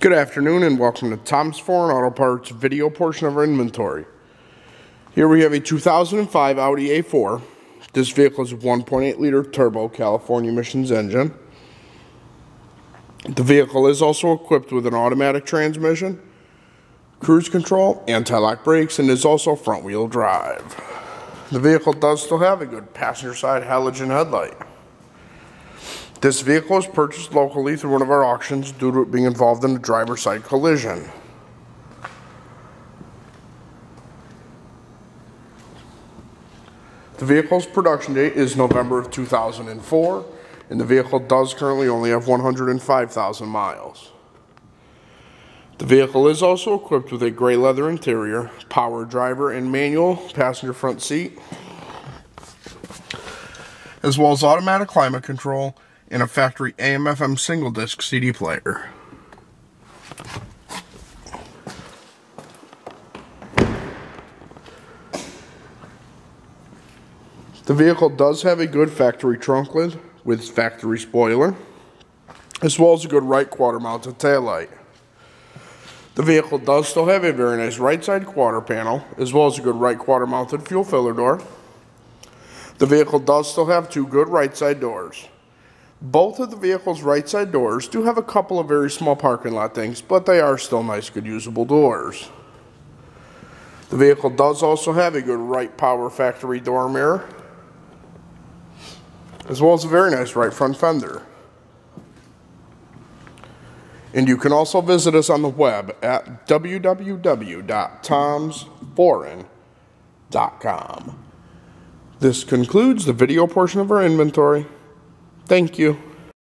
Good afternoon and welcome to Tom's Foreign Auto Parts video portion of our inventory. Here we have a 2005 Audi A4. This vehicle is a 1.8 liter turbo California emissions engine. The vehicle is also equipped with an automatic transmission, cruise control, anti-lock brakes, and is also front wheel drive. The vehicle does still have a good passenger side halogen headlight. This vehicle was purchased locally through one of our auctions due to it being involved in a driver's side collision. The vehicle's production date is November of 2004, and the vehicle does currently only have 105,000 miles. The vehicle is also equipped with a gray leather interior, power driver and manual, passenger front seat, as well as automatic climate control, and a factory AM/FM single disc CD player. The vehicle does have a good factory trunk lid with factory spoiler, as well as a good right quarter mounted taillight. The vehicle does still have a very nice right side quarter panel, as well as a good right quarter mounted fuel filler door. The vehicle does still have two good right side doors. Both of the vehicle's right side doors do have a couple of very small parking lot things, but they are still nice, good, usable doors. The vehicle does also have a good right power factory door mirror, as well as a very nice right front fender. And you can also visit us on the web at www.tomsforeign.com. This concludes the video portion of our inventory. Thank you.